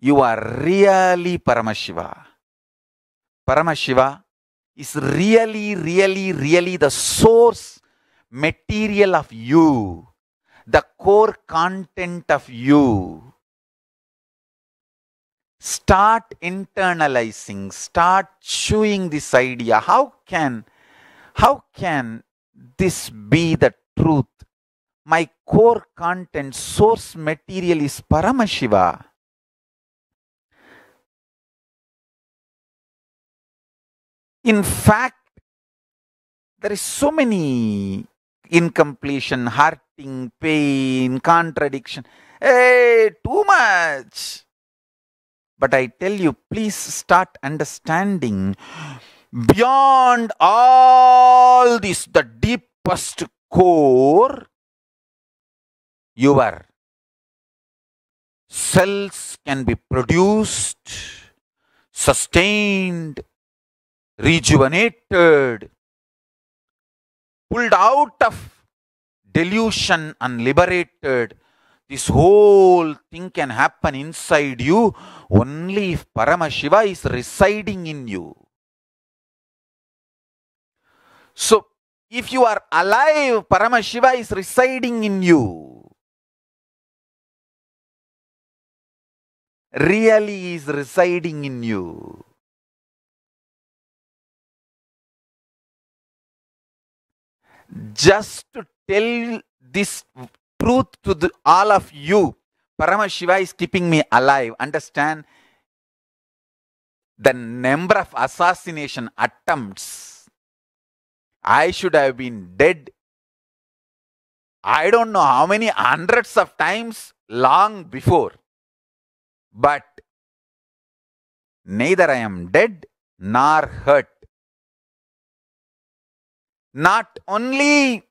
you are really Paramashiva. Paramashiva is really the source material of you, the core content of you. Start internalizing, start chewing this idea. How can this be the truth? My core content, source material is Paramashiva. In fact, there is so many incompletion, hurting, pain, contradiction. Hey, too much. But I tell you, please start understanding beyond all this, the deepest core, your cells can be produced, sustained, rejuvenated, pulled out of delusion and liberated. This whole thing can happen inside you only if Paramashiva is residing in you. So, if you are alive, Paramashiva is residing in you. Really is residing in you. Just to tell this truth to all of you, Paramashiva is keeping me alive. Understand? The number of assassination attempts, I should have been dead. I don't know how many hundreds of times long before. But neither I am dead nor hurt. Not only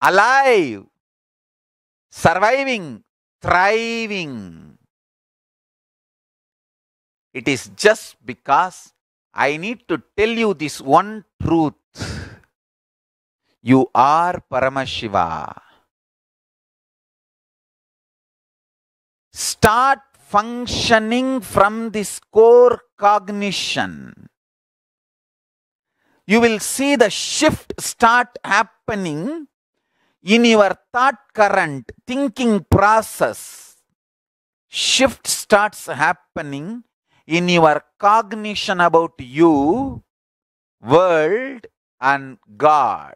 alive, surviving, thriving. It is just because I need to tell you this one truth. You are Paramashiva. Start functioning from this core cognition. You will see the shift start happening in your thought current, thinking process. Shift starts happening in your cognition about you, world and God.